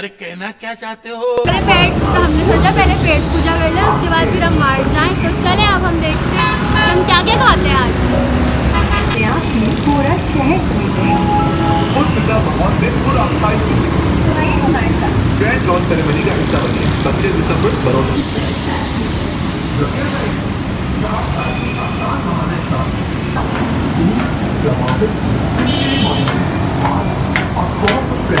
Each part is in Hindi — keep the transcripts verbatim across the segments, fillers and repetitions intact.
अरे कहना क्या चाहते हो? पहले पेट हमने सोचा पहले पेट पूजा कर ले, उसके बाद फिर हम मार जाएं। तो चले अब हम देखते हैं हम क्या क्या खाते हैं आज। पूरा शहर बरोबर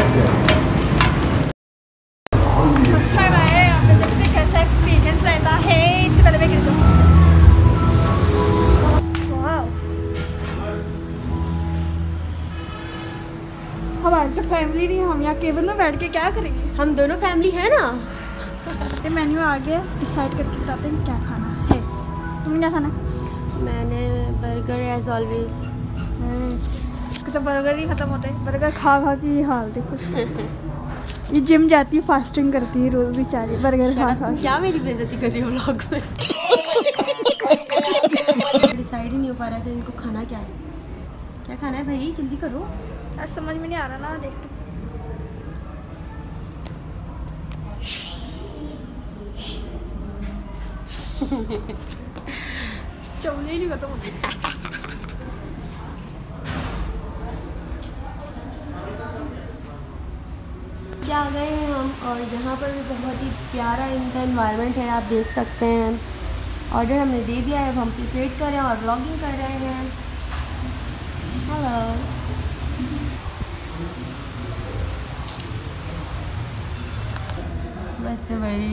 फैमिली नहीं, हम यहाँ केबल में बैठ के क्या करेंगे? हम दोनों फैमिली है ना। ये मेन्यू आ गया, डिसाइड करके बताते हैं क्या खाना है। तुमने क्या खाना? मैंने बर्गर एज ऑलवेज। इसको तो बर्गर ही खत्म होता है, बर्गर खा खा के ये हाल देखो। ये जिम जाती है, फास्टिंग करती है रोज बेचारी, बर्गर खा खा। क्या मेरी बेइज्जती कर रही हो व्लॉग में? डिसाइड ही नहीं हो पा रहा था इनको खाना क्या है, क्या खाना है भाई, जल्दी करो। यार समझ में नहीं आ रहा ना, देख लो। चवले नहीं खत्म होते। आ गए हैं हम, और यहाँ पर भी बहुत ही प्यारा इनका इन्वायरमेंट है, आप देख सकते हैं। ऑर्डर हमने दे दिया है, हम सिर्फ वेट कर रहे हैं और व्लॉगिंग कर रहे हैं। हेलो बस भाई,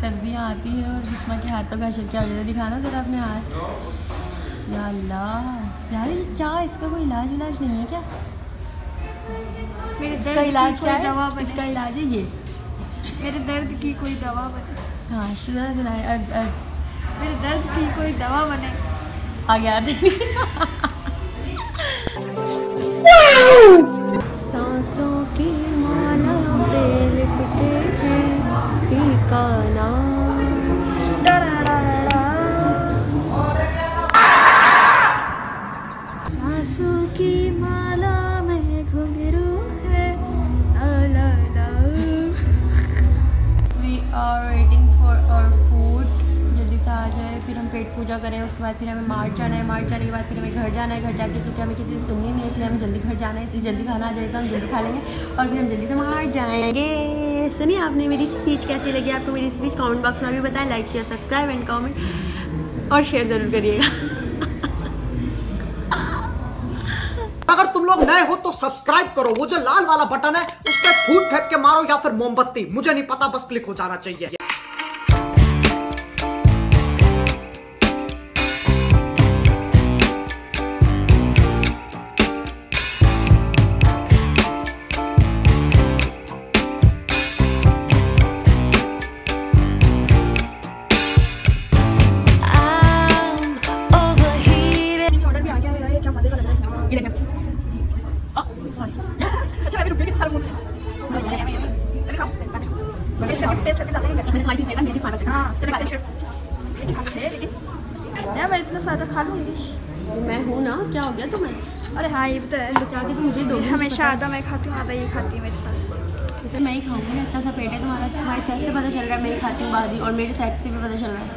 सर्दियाँ आती हैं और जिसमें के हाथों का शक्या हो जाता है। दिखाना जरा अपने हाथ। या अल्लाह यार, क्या इसका कोई इलाज इलाज नहीं है क्या? मेरे दर्द का इलाज क्या है? दवा बने। इसका इलाज है ये, मेरे दर्द की कोई दवा बने। हाँ शुदा सुनाए, अर्ज अर्ज मेरे दर्द की कोई दवा बने। आ गया सांसों की माला पे काला। सांसों की माला में घुंघरू है। We are waiting for our food, जल्दी से आ जाए फिर हम पेट पूजा करें। उसके बाद फिर हमें मार्च जाना है, मार्च जाने के बाद फिर हमें घर जाना है, घर जाके क्योंकि हमें किसी से सुननी नहीं है इसलिए हमें जल्दी घर जाना है। इसलिए जल्दी खाना आ जाएगा, हम जल्दी खा लेंगे और फिर हम जल्दी से मार्च जाएंगे। सुनिए आपने मेरी स्पीच कैसी लगी, आपको मेरी स्पीच कमेंट बॉक्स में भी बताएं। Like share subscribe and comment और शेयर ज़रूर करिएगा। अगर तुम लोग नए हो तो सब्सक्राइब करो, वो जो लाल वाला बटन है उस पर फूट फेंक के मारो या फिर मोमबत्ती, मुझे नहीं पता, बस क्लिक हो जाना चाहिए। यार मैं इतना सादा खा लूँगी, मैं हूँ ना, क्या हो गया तुम्हें? अरे हाँ ये पता है, बचा के तो मुझे दो। हमेशा आधा मैं खाती हूँ, आधा ये खाती है मेरे साथ। मैं ही खाऊंगी, इतना सा पेट है तुम्हारा। तुम्हारी साइड से पता चल रहा है मैं ही खाती हूँ बादी, और मेरी साइड से भी पता चल रहा है।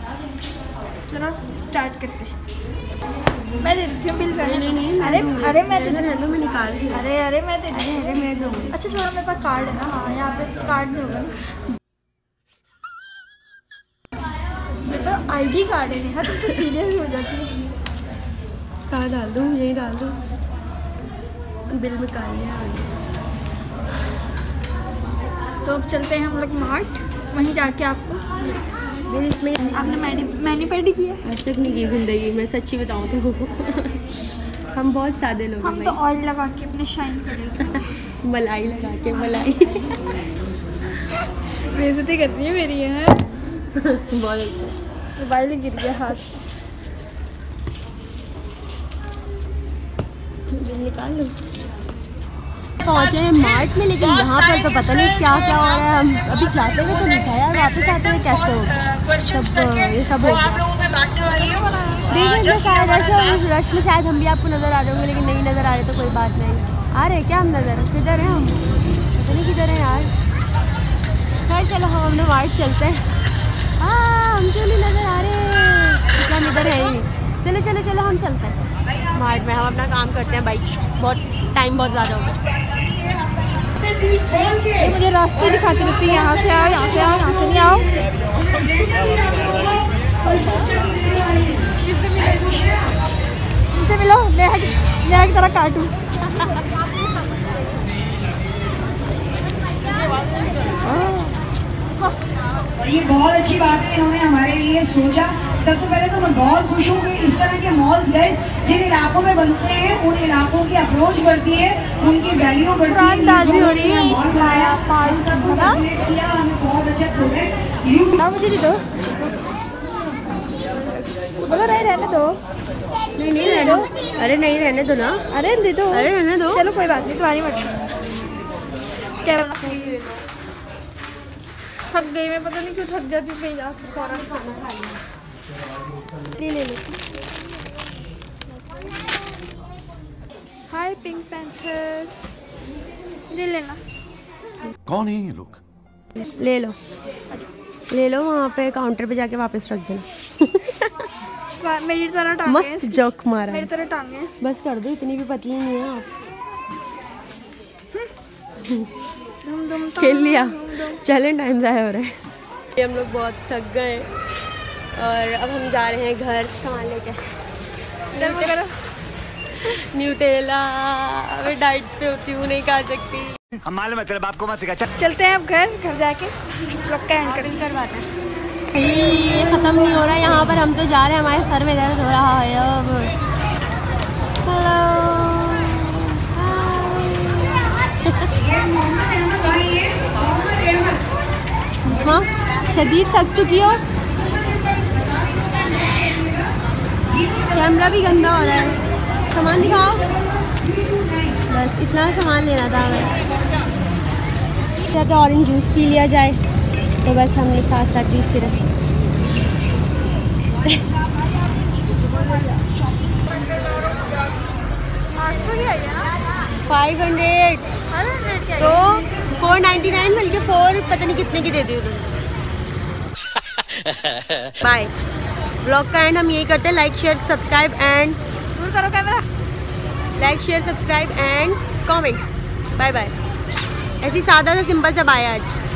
चलो स्टार्ट करते हैं। मैं दे देती हूँ बिल। नहीं नहीं, अरे अरे मैं दे दूँगी, मैं निकाल रही हूँ। अरे अरे मैं दे दूँगी, अरे मैं दूँगी। अच्छा थोड़ा मेरे पास कार्ड है ना। हाँ यहाँ पे कार्ड नहीं होगा, आईडी कार्ड है। हाँ तुम तो सीरियस हो जाती है। कहाँ डाल दूँ? यहीं डाल दूँ, बिल में कार्ड है। तो अब चलते हैं हम लोग मार्ट, वहीं जाके आपको बिल। इसमें आपने मैंने मैंने पेडी किया आज तक नहीं की ज़िंदगी में, सच्ची बताऊँ तो। हम बहुत सादे लोग हैं। हम तो ऑयल लगा के अपने शाइन करेंगे। मलाई लगा के, मलाई बेइज्जती करती है मेरी है। बहुत अच्छा, मोबाइल गिर गया हाथ। बिल निकाल लो। पहुँचे हैं मार्ट में, लेकिन यहाँ पर तो पता नहीं क्या क्या हो रहा है। हम अभी जाते हुए तो दिखाया, वापस आते हुए कैसे होगा सब, ये सब हो गया शायद। ऐसे इस रश में शायद हम भी आपको नज़र आ रहे होंगे, लेकिन नहीं नज़र आ रहे तो कोई बात नहीं। आ रहे क्या हम नज़र? किधर हैं हम? पता नहीं किधर हैं यार। खैर चलो हम अपने मार्ट चलते हैं। हाँ हम क्यों नहीं नज़र आ रहे, इतना नज़र है ही। चलो चलो चलो हम चलते हैं मार्ट में, हम अपना काम करते हैं भाई। बहुत टाइम बहुत ज़्यादा हो गया। मुझे रास्ते दिखाते रहते हैं, यहाँ से आओ यहाँ से आओ यहाँ से नहीं आओ। इनसे मिलो, मैं मैं एक तरह काटूँ। ये बहुत अच्छी बात है इन्होंने हमारे लिए सोचा। सबसे पहले तो मैं बहुत खुश हूँ कि इस तरह के मॉल्स गए जिन इलाकों में बनते हैं उन इलाकों की अप्रोच बढ़ती है, उनकी वैल्यू बढ़ती है। मॉल बनाया, हम सबको फैसिलिटेट किया, हमें बहुत अच्छा प्रोडक्ट यूज। मुझे दो बोलो, नहीं रहने दो, नहीं नहीं रहने दो, अरे नहीं रहने दो ना, अरे दे दो, अरे रहने दो। चलो कोई बात नहीं, तुम्हारी मर्जी। क्या थक गई मैं, पता नहीं क्यों थक जाती हूँ। ले ले ले। हाय पिंक पैंथर, ले लेना। कौन है ये लोग? ले लो ले लो, वहाँ पे काउंटर पे जाके वापस रख देना। मेरी तरह टांगे, मस्त जोक मारा, मेरी तरह टांगे बस कर दो, इतनी भी पतली नहीं है आप। दुम दुम खेल लिया, चलें टाइम ज़ाया हो रहा है। हम लोग बहुत थक गए और अब हम जा रहे हैं घर सामान लेके। न्यूटेला, मैं डाइट पे होती हूँ, नहीं खा सकती। हमारे मतलब आपको मत सिखा। चलते हैं अब घर, घर जाके लोग का एंड करवाते हैं। ये ख़त्म नहीं हो रहा है यहाँ पर, हम तो जा रहे हैं, हमारे सर में दर्द हो रहा है। अब माँ शदीद थक चुकी हो, कैमरा भी गंदा हो रहा है। सामान दिखाओ, बस इतना सामान लेना था हमें। तो ऑरेंज जूस पी लिया जाए तो बस हमने साथ साथ जूस पी रहे। फाइव हंड्रेड, तो फोर नाइन्टी नाइन, बल्कि फोर पता नहीं कितने की दे दी उन्होंने। बाय। ब्लॉग का एंड हम यही करते हैं। लाइक शेयर सब्सक्राइब एंड दूर करो camera. Like share subscribe and comment. Bye bye. ऐसी सादा सा सिंपल सा बाय आज।